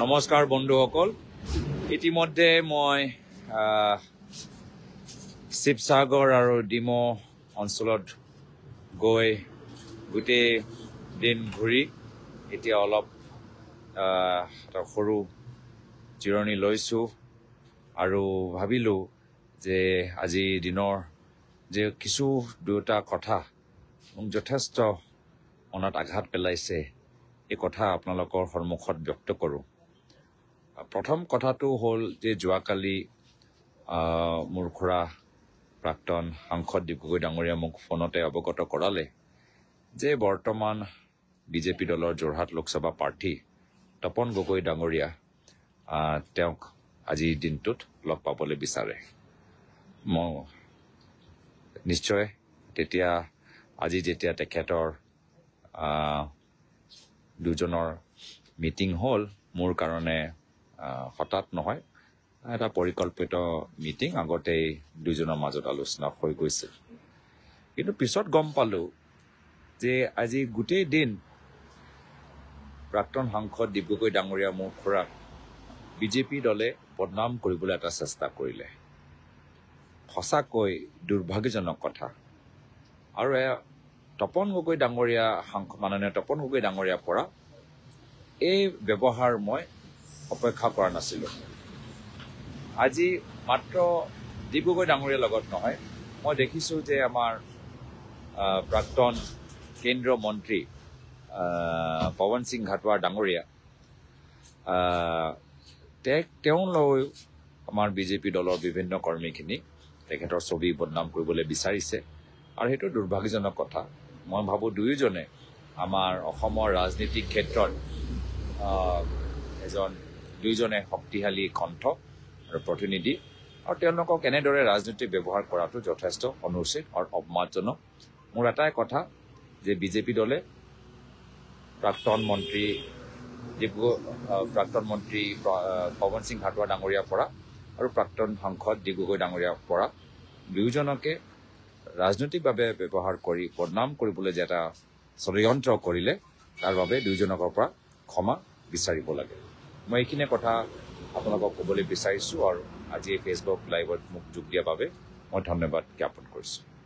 নমস্কাৰ বন্ধুসকল, ইতিমধ্যে মই শিৱসাগৰ আৰু ডিমৌ অঞ্চলত গৈ গোটেই দিন ঘূৰি এতিয়া অলপ এটা সৰু জিৰণি লৈছোঁ আৰু ভাবিলোঁ যে আজি দিনৰ যে কিছু দুটা কথা মোক যথেষ্ট মনত আঘাত পেলাইছে, এই কথা আপোনালোকৰ সন্মুখত ব্যক্ত কৰোঁ। প্ৰথম কথাটো হ'ল যে যোৱাকালি মোৰ খুৰা প্ৰাক্তন সাংসদ দীপ গগৈ ডাঙৰীয়া মোক ফোনতে অৱগত কৰালে যে বৰ্তমান বিজেপি দলৰ যোৰহাট লোকসভা প্ৰাৰ্থী তপন গগৈ ডাঙৰীয়া তেওঁক আজিৰ দিনটোত লগ পাবলৈ বিচাৰে। মই নিশ্চয় তেতিয়া আজি যেতিয়া তেখেতৰ দুজনৰ মিটিং হ'ল, মোৰ কাৰণে হঠাৎ নহয়, এটা পৰিকল্পিত মিটিং আগতেই দুজনৰ মাজত আলোচনা হৈ গৈছিল। কিন্তু পিছত গম পালোঁ যে আজি গোটেই দিন প্ৰাক্তন সাংসদ দীপ গগৈ ডাঙৰীয়া মোৰ খুৰাক বিজেপি দলে বদনাম কৰিবলৈ এটা চেষ্টা কৰিলে। সঁচাকৈ দুৰ্ভাগ্যজনক কথা। আৰু তপন গগৈ ডাঙৰীয়া মাননীয় তপন গগৈ ডাঙৰীয়াৰ পৰা এই ব্যৱহাৰ মই অপেক্ষা কৰা নাছিলোঁ। আজি মাত্ৰ দীপ গগৈ ডাঙৰীয়াৰ লগত নহয়, মই দেখিছোঁ যে আমাৰ প্ৰাক্তন কেন্দ্ৰীয় মন্ত্ৰী পৱন সিং ঘাটোৱাৰ ডাঙৰীয়া তেওঁলৈ আমাৰ বিজেপি দলৰ বিভিন্ন কৰ্মীখিনি তেখেতৰ ছবি বদনাম কৰিবলৈ বিচাৰিছে আৰু সেইটো দুৰ্ভাগ্যজনক কথা। মই ভাবোঁ দুয়োজনে আমাৰ অসমৰ ৰাজনীতিক ক্ষেত্ৰত দুয়োজনে শক্তিশালী কণ্ঠ আৰু প্ৰতিনিধি, আৰু তেওঁলোকক এনেদৰে ৰাজনীতিক ব্যৱহাৰ কৰাটো যথেষ্ট অনুচিত আৰু অপমানজনক। মোৰ এটাই কথা যে বিজেপি দলে প্ৰাক্তন মন্ত্ৰী পৱন সিং ঘাটোৱাৰ ডাঙৰীয়াৰ পৰা আৰু প্ৰাক্তন সাংসদ দীপ গগৈ ডাঙৰীয়াৰ পৰা দুয়োজনকে ৰাজনৈতিকভাৱে ব্যৱহাৰ কৰি বদনাম কৰিবলৈ যে এটা ষড়যন্ত্ৰ কৰিলে তাৰ বাবে দুয়োজনৰ পৰা ক্ষমা বিচাৰিব লাগে। মই এইখিনি কথা আপোনালোকক ক'বলৈ বিচাৰিছোঁ আৰু আজি এই ফেচবুক লাইভত মোক যোগ দিয়াৰ বাবে মই ধন্যবাদ জ্ঞাপন কৰিছোঁ।